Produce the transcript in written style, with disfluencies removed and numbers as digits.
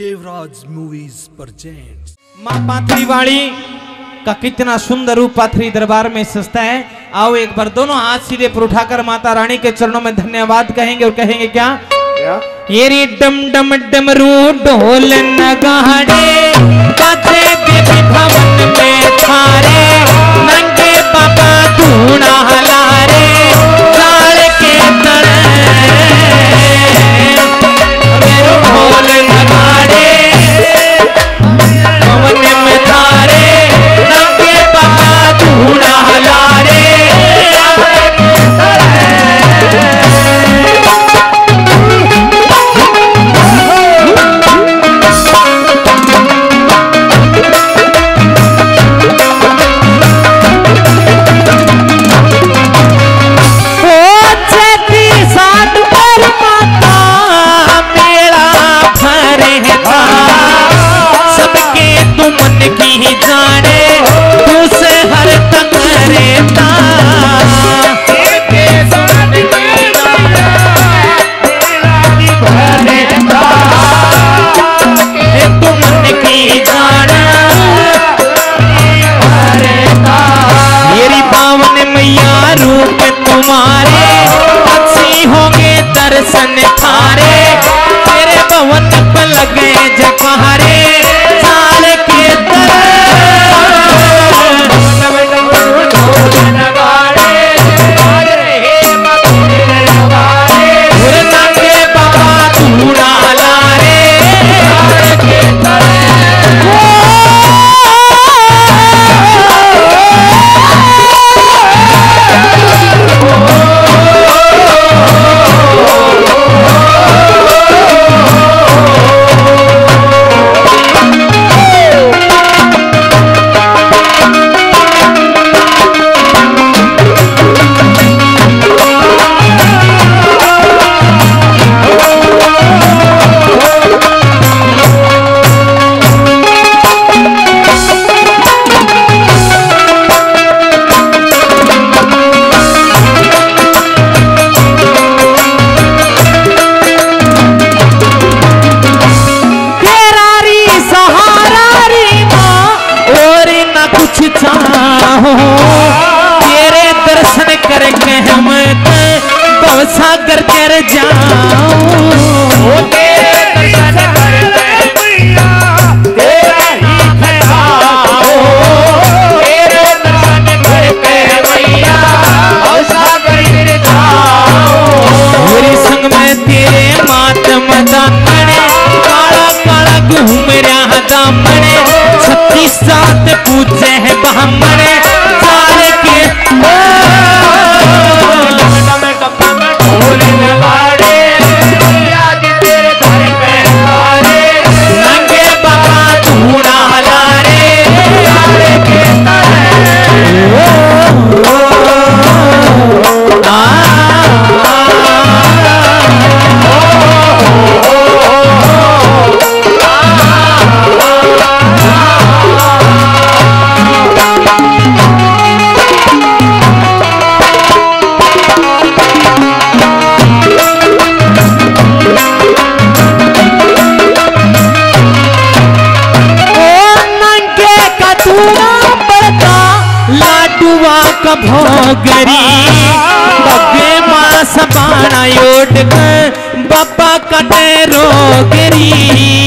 Devraj movies presents. माँ पाथरीवाड़ी का कितना सुंदर रूप पाथरी दरबार में सजता है। आओ एक बार दोनों हाथ सीधे पर उठाकर माता रानी के चरणों में धन्यवाद कहेंगे और कहेंगे क्या, ये री डम डम डमरू ढोल नगाड़े पाथरी देवी भवन में थारे नंगे बाबा धूना हलारे साल के गरी बब्बे मां सपाना योट बापा कटे रो गरी।